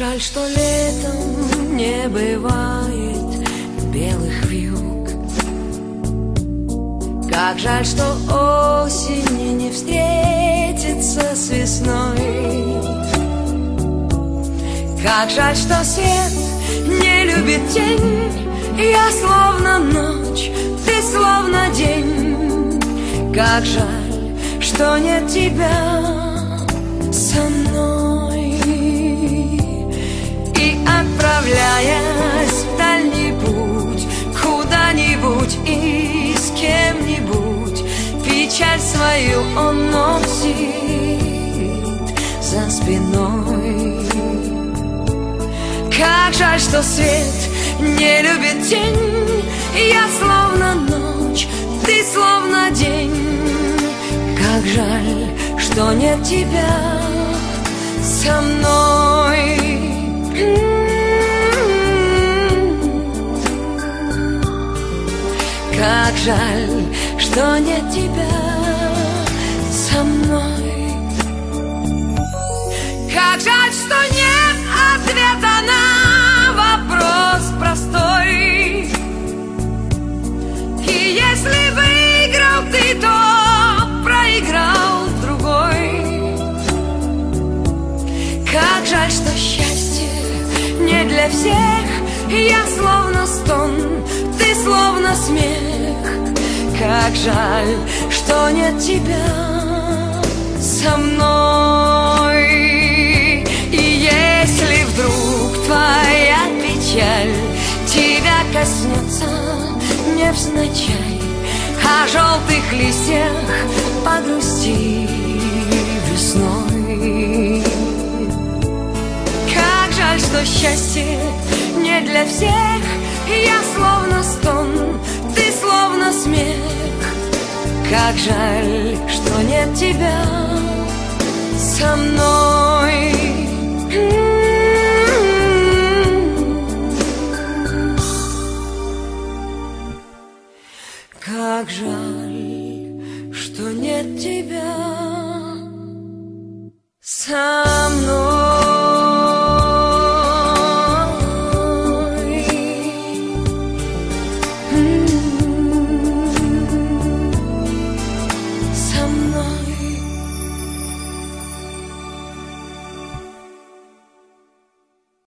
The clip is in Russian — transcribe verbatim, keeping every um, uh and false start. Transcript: Жаль, что летом не бывает белых вьюг. Как жаль, что осень не встретится с весной. Как жаль, что свет не любит тень. Я словно ночь, ты словно день. Как жаль, что нет тебя со мной. И отправляясь в дальний путь, куда-нибудь и с кем-нибудь, печаль свою он носит за спиной. Как жаль, что свет не любит тень. Я словно ночь, ты словно день. Как жаль, что нет тебя со мной. Как жаль, что нет тебя со мной. Как жаль, что нет ответа на вопрос простой. И если выиграл ты, то проиграл другой. Как жаль, что счастье не для всех. Я словно стон, ты словно смех. Как жаль, что нет тебя со мной. Если вдруг твоя печаль тебя коснется невзначай, о желтых листьях погрусти весной. Как жаль, что счастье не для всех. Я словно стон, ты словно смех. Как жаль, что нет тебя со мной. Как жаль, что нет тебя со мной.